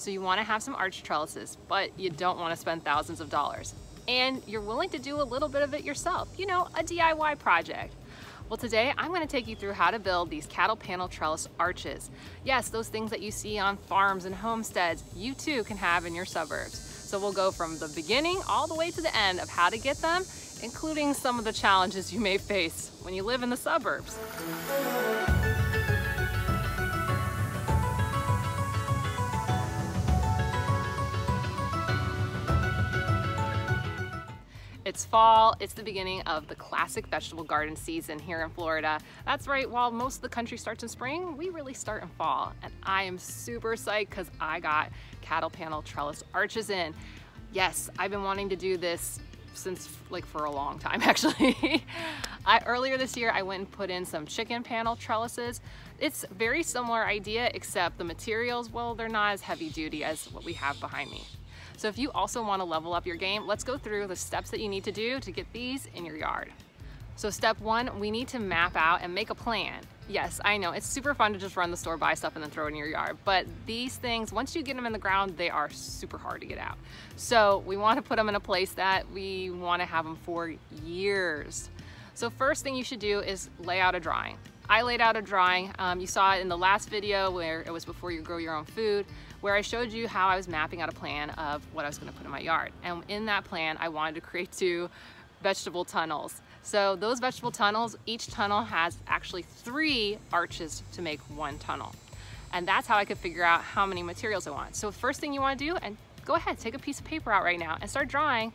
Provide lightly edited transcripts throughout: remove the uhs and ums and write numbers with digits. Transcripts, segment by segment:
So you want to have some arch trellises, but you don't want to spend thousands of dollars. And you're willing to do a little bit of it yourself, you know, a DIY project. Well, today I'm going to take you through how to build these cattle panel trellis arches. Yes, those things that you see on farms and homesteads, you too can have in your suburbs. So we'll go from the beginning all the way to the end of how to get them, including some of the challenges you may face when you live in the suburbs. It's fall, it's the beginning of the classic vegetable garden season here in Florida. That's right, while most of the country starts in spring, we really start in fall. And I am super psyched because I got cattle panel trellis arches in. Yes, I've been wanting to do this since like for a long time actually. Earlier this year, I went and put in some chicken panel trellises. It's a very similar idea, except the materials, well, they're not as heavy duty as what we have behind me. So if you also want to level up your game, let's go through the steps that you need to do to get these in your yard. So step one, we need to map out and make a plan. Yes, I know, it's super fun to just run the store, buy stuff, and then throw it in your yard. But these things, once you get them in the ground, they are super hard to get out. So we want to put them in a place that we want to have them for years. So first thing you should do is lay out a drawing. I laid out a drawing. You saw it in the last video where it was before you grow your own food, where I showed you how I was mapping out a plan of what I was going to put in my yard. And in that plan, I wanted to create 2 vegetable tunnels. So those vegetable tunnels, each tunnel has actually 3 arches to make 1 tunnel. And that's how I could figure out how many materials I want. So first thing you want to do, and go ahead, take a piece of paper out right now and start drawing.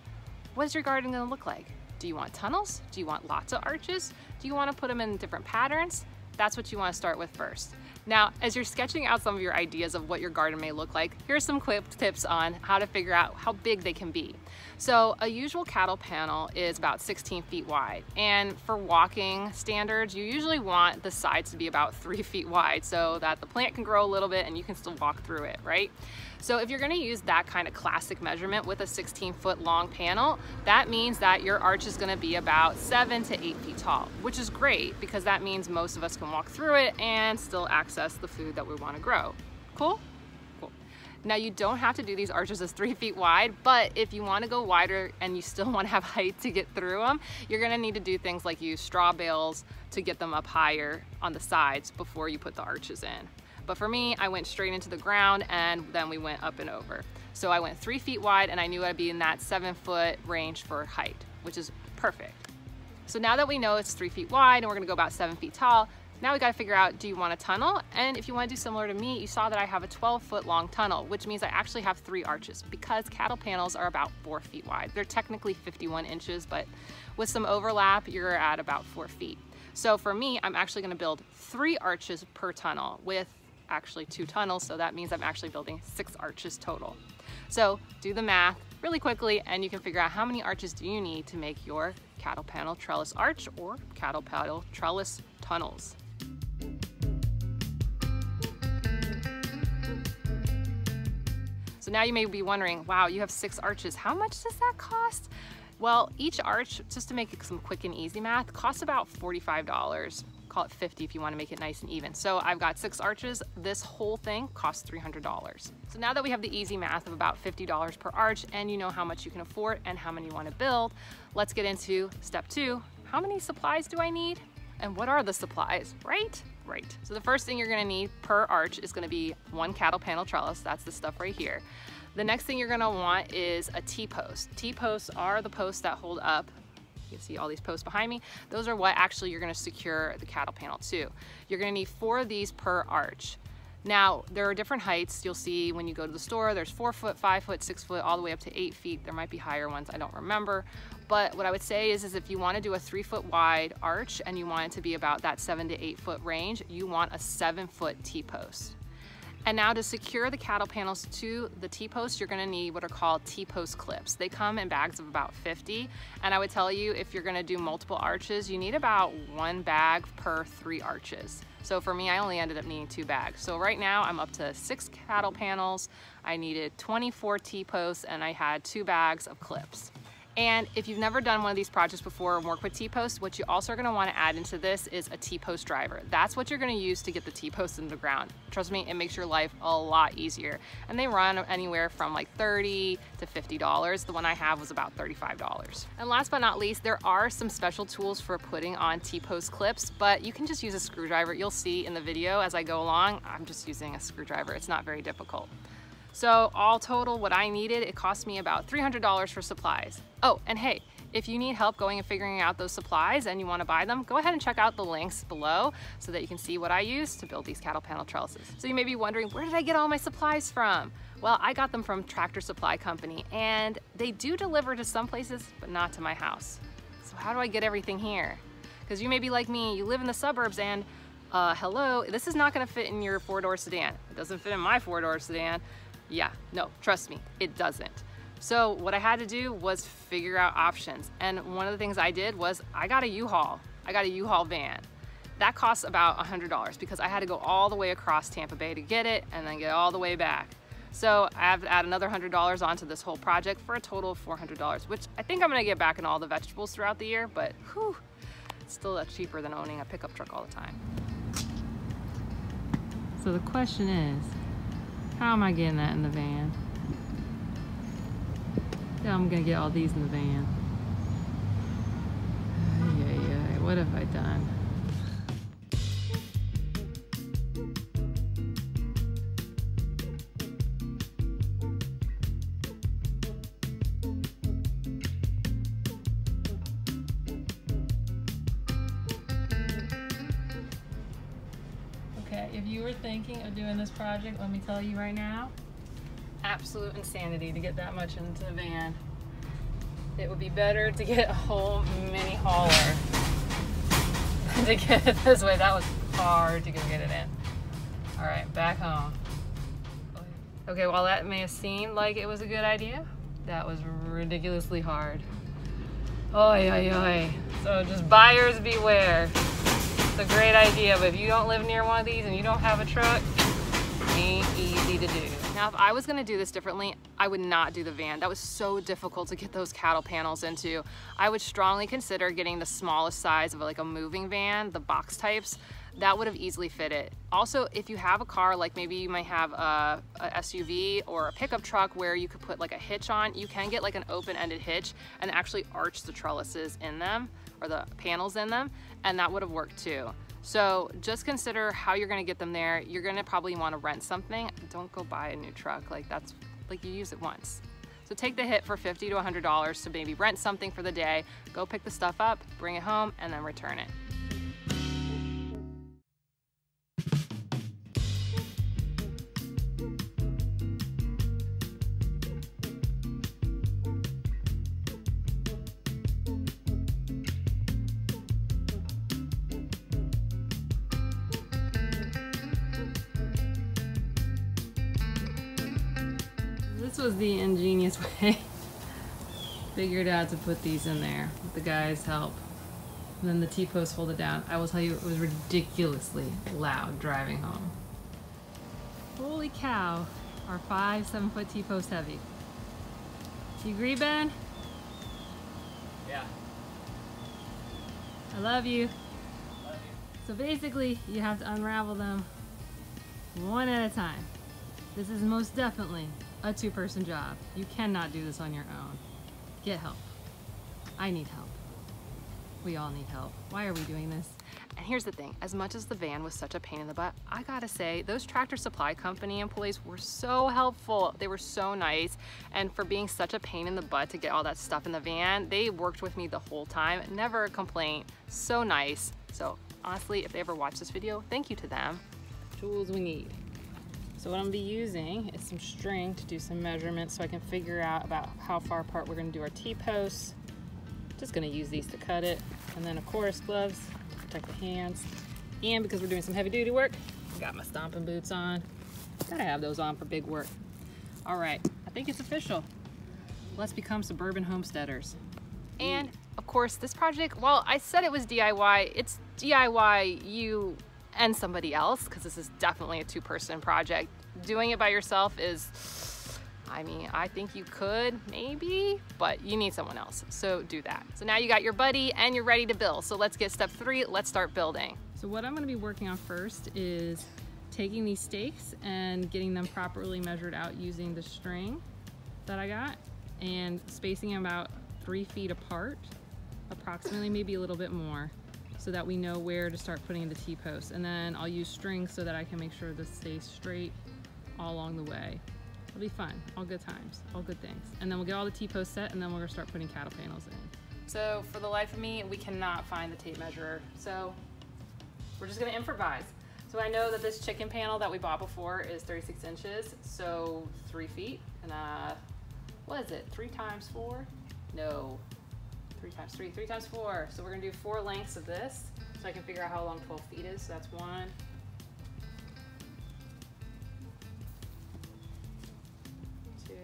What is your garden going to look like? Do you want tunnels? Do you want lots of arches? Do you want to put them in different patterns? That's what you want to start with first. Now, as you're sketching out some of your ideas of what your garden may look like, here's some quick tips on how to figure out how big they can be. So a usual cattle panel is about 16 feet wide. And for walking standards, you usually want the sides to be about 3 feet wide so that the plant can grow a little bit and you can still walk through it, right? So if you're going to use that kind of classic measurement with a 16-foot long panel, that means that your arch is going to be about 7 to 8 feet tall, which is great because that means most of us can walk through it and still access the food that we want to grow. Cool? Cool. Now you don't have to do these arches as 3 feet wide, but if you want to go wider and you still want to have height to get through them, you're going to need to do things like use straw bales to get them up higher on the sides before you put the arches in. But for me, I went straight into the ground and then we went up and over. So I went 3 feet wide and I knew I'd be in that 7 foot range for height, which is perfect. So now that we know it's 3 feet wide and we're gonna go about 7 feet tall, now we gotta figure out, do you want a tunnel? And if you wanna do similar to me, you saw that I have a 12 foot long tunnel, which means I actually have 3 arches because cattle panels are about 4 feet wide. They're technically 51 inches, but with some overlap, you're at about 4 feet. So for me, I'm actually gonna build 3 arches per tunnel with actually 2 tunnels, so that means I'm actually building 6 arches total. So do the math really quickly and you can figure out how many arches do you need to make your cattle panel trellis arch or cattle panel trellis tunnels. So now you may be wondering, wow, you have 6 arches, how much does that cost? Well, each arch, just to make it some quick and easy math, costs about $45. Call it 50 if you want to make it nice and even. So I've got 6 arches. This whole thing costs $300. So now that we have the easy math of about $50 per arch and you know how much you can afford and how many you want to build, let's get into step 2. How many supplies do I need? And what are the supplies, right? Right. So the first thing you're going to need per arch is going to be 1 cattle panel trellis. That's the stuff right here. The next thing you're going to want is a T-post. T-posts are the posts that hold up. You see all these posts behind me. Those are what actually you're going to secure the cattle panel to. You're going to need 4 of these per arch. Now there are different heights. You'll see when you go to the store, there's 4 foot, 5 foot, 6 foot, all the way up to 8 feet. There might be higher ones, I don't remember. But what I would say is if you want to do a 3 foot wide arch and you want it to be about that 7 to 8 foot range, you want a 7 foot T-post. And now to secure the cattle panels to the T-posts, you're gonna need what are called T-post clips. They come in bags of about 50. And I would tell you, if you're gonna do multiple arches, you need about 1 bag per 3 arches. So for me, I only ended up needing 2 bags. So right now I'm up to 6 cattle panels. I needed 24 T-posts and I had 2 bags of clips. And if you've never done one of these projects before and work with T-posts, what you also are gonna wanna add into this is a T-post driver. That's what you're gonna use to get the T-posts in the ground. Trust me, it makes your life a lot easier. And they run anywhere from like $30 to $50. The one I have was about $35. And last but not least, there are some special tools for putting on T-post clips, but you can just use a screwdriver. You'll see in the video as I go along, I'm just using a screwdriver. It's not very difficult. So all total, what I needed, it cost me about $300 for supplies. Oh, and hey, if you need help going and figuring out those supplies and you want to buy them, go ahead and check out the links below so that you can see what I use to build these cattle panel trellises. So you may be wondering, where did I get all my supplies from? Well, I got them from Tractor Supply Company, and they do deliver to some places, but not to my house. So how do I get everything here? Because you may be like me, you live in the suburbs and hello, this is not gonna fit in your four-door sedan. It doesn't fit in my four-door sedan. Yeah, no, trust me, it doesn't. So what I had to do was figure out options. And one of the things I did was I got a U-Haul. I got a U-Haul van. That costs about $100 because I had to go all the way across Tampa Bay to get it and then get all the way back. So I have to add another $100 onto this whole project for a total of $400, which I think I'm gonna get back in all the vegetables throughout the year, but whew, it's still cheaper than owning a pickup truck all the time. So the question is, how am I getting that in the van? Yeah, I'm gonna get all these in the van. Yeah, what have I done? If you were thinking of doing this project, let me tell you right now, absolute insanity to get that much into the van. It would be better to get a whole mini hauler than to get it this way. That was hard to go get it in. All right, back home. Okay, while that may have seemed like it was a good idea, that was ridiculously hard. Oy, oy, oy. So just buyers beware. It's a great idea, but if you don't live near one of these and you don't have a truck, it ain't easy to do. Now, if I was gonna do this differently, I would not do the van. That was so difficult to get those cattle panels into. I would strongly consider getting the smallest size of like a moving van, the box types. That would have easily fit it. Also, if you have a car, like maybe you might have a SUV or a pickup truck where you could put like a hitch on, you can get like an open-ended hitch and actually arch the trellises in them, or the panels in them, and that would have worked too. So just consider how you're gonna get them there. You're gonna probably wanna rent something. Don't go buy a new truck, like that's, like you use it once. So take the hit for $50 to $100 to maybe rent something for the day, go pick the stuff up, bring it home, and then return it. This was the ingenious way figured out to put these in there with the guy's help. And then the T-post folded down. I will tell you, it was ridiculously loud driving home. Holy cow, our 5 7-foot T-post heavy. Do you agree, Ben? Yeah. I love you. I love you. So basically, you have to unravel them one at a time. This is most definitely a two-person job. You cannot do this on your own. Get help. I need help. We all need help. Why are we doing this? And here's the thing, as much as the van was such a pain in the butt, I gotta say, those Tractor Supply Company employees were so helpful. They were so nice. And for being such a pain in the butt to get all that stuff in the van, they worked with me the whole time. Never a complaint. So nice. So honestly, if they ever watch this video, thank you to them. Tools we need. So what I'm gonna be using is some string to do some measurements so I can figure out about how far apart we're gonna do our T-posts. Just gonna use these to cut it. And then of course, gloves to protect the hands. And because we're doing some heavy duty work, I got my stomping boots on. Gotta have those on for big work. All right, I think it's official. Let's become suburban homesteaders. And of course, this project, while I said it was DIY, it's DIY you and somebody else, because this is definitely a two-person project. Doing it by yourself is I mean, I think you could maybe, but you need someone else, so do that. So now you got your buddy and you're ready to build. So let's get step three, let's start building. So what I'm gonna be working on first is taking these stakes and getting them properly measured out using the string that I got and spacing them about 3 feet apart, approximately, maybe a little bit more, so that we know where to start putting in the T-posts. And then I'll use string so that I can make sure this stays straight all along the way. It'll be fun, all good times, all good things. And then we'll get all the T-posts set and then we're gonna start putting cattle panels in. So for the life of me, we cannot find the tape measure. So we're just gonna improvise. So I know that this chicken panel that we bought before is 36 inches, so 3 feet. And what is it, 3 times 4? No. 3 times 3, 3 times 4. So we're gonna do 4 lengths of this so I can figure out how long 12 feet is. So that's 1, 2, 3,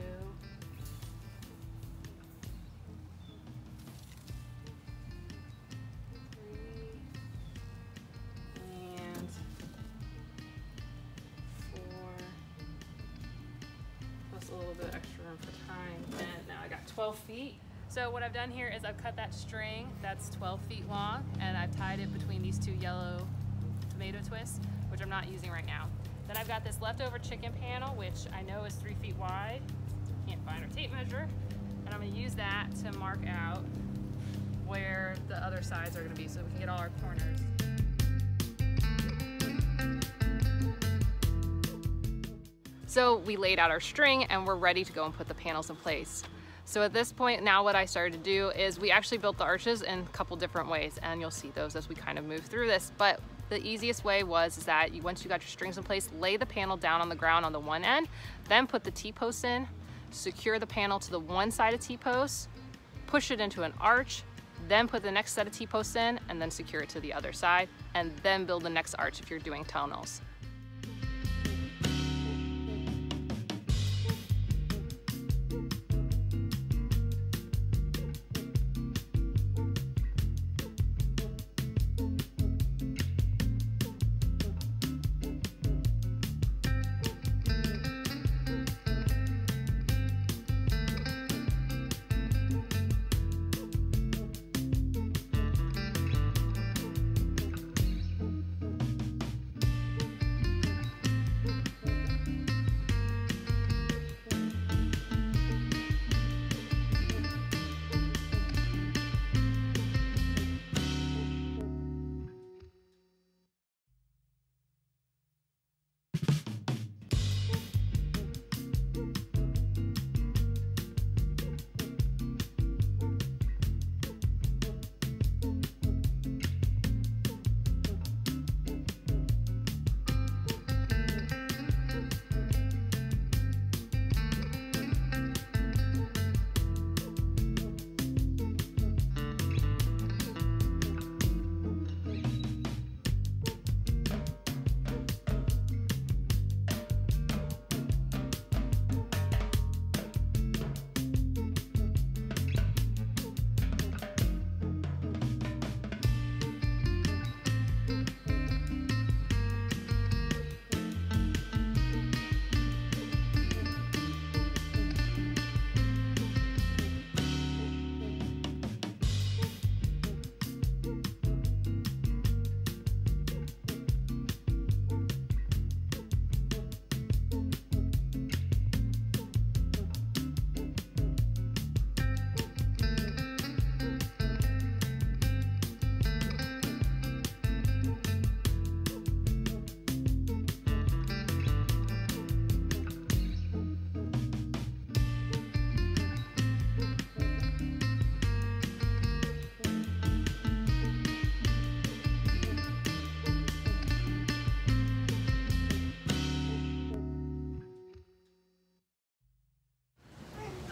and 4. Plus a little bit extra room for time. And now I got 12 feet. So what I've done here is I've cut that string that's 12 feet long and I've tied it between these 2 yellow tomato twists, which I'm not using right now. Then I've got this leftover chicken panel, which I know is 3 feet wide. Can't find our tape measure. And I'm gonna use that to mark out where the other sides are gonna be so we can get all our corners. So we laid out our string and we're ready to go and put the panels in place. So at this point, now what I started to do is we actually built the arches in a couple different ways, and you'll see those as we kind of move through this. But the easiest way was is that once you got your strings in place, lay the panel down on the ground on the one end, then put the T-posts in, secure the panel to the one side of T-posts, push it into an arch, then put the next set of T-posts in, and then secure it to the other side, and then build the next arch if you're doing tunnels.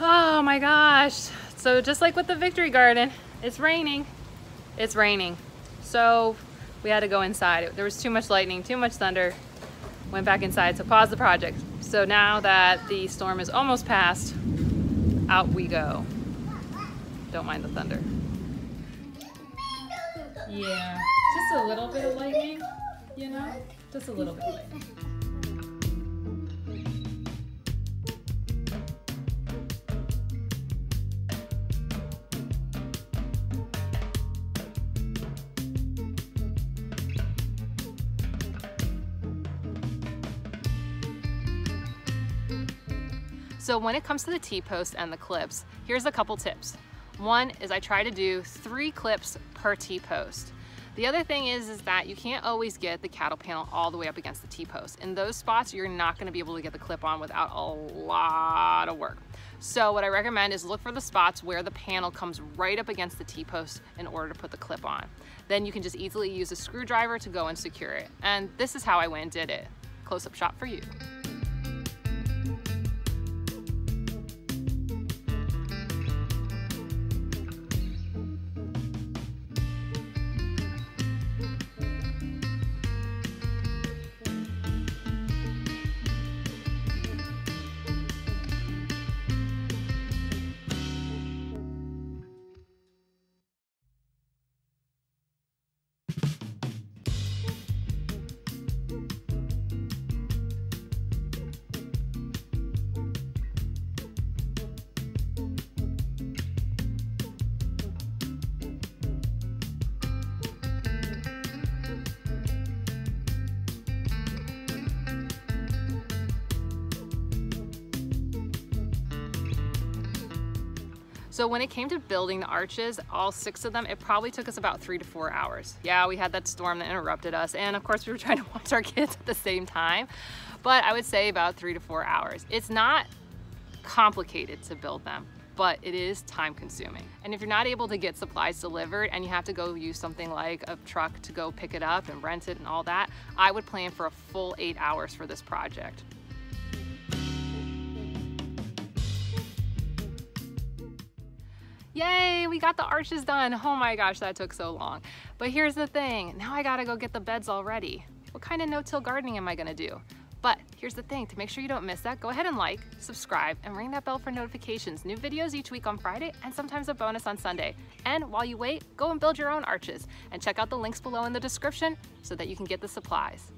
Oh my gosh. So just like with the Victory Garden, it's raining. It's raining. So we had to go inside. There was too much lightning, too much thunder. Went back inside, so paused the project. So now that the storm is almost past, out we go. Don't mind the thunder. Yeah, just a little bit of lightning, you know? Just a little bit of lightning. So when it comes to the T-post and the clips, here's a couple tips. One is I try to do 3 clips per T-post. The other thing is that you can't always get the cattle panel all the way up against the T-post. In those spots, you're not going to be able to get the clip on without a lot of work. So what I recommend is look for the spots where the panel comes right up against the T-post in order to put the clip on. Then you can just easily use a screwdriver to go and secure it. And this is how I went and did it. Close-up shot for you. So when it came to building the arches, all 6 of them, it probably took us about 3 to 4 hours. Yeah, we had that storm that interrupted us, and of course we were trying to watch our kids at the same time, but I would say about 3 to 4 hours. It's not complicated to build them, but it is time consuming. And if you're not able to get supplies delivered and you have to go use something like a truck to go pick it up and rent it and all that, I would plan for a full 8 hours for this project. Yay, we got the arches done. Oh my gosh, that took so long. But here's the thing, now I gotta go get the beds all ready. What kind of no-till gardening am I gonna do? But here's the thing, to make sure you don't miss that, go ahead and like, subscribe, and ring that bell for notifications. New videos each week on Friday and sometimes a bonus on Sunday. And while you wait, go and build your own arches and check out the links below in the description so that you can get the supplies.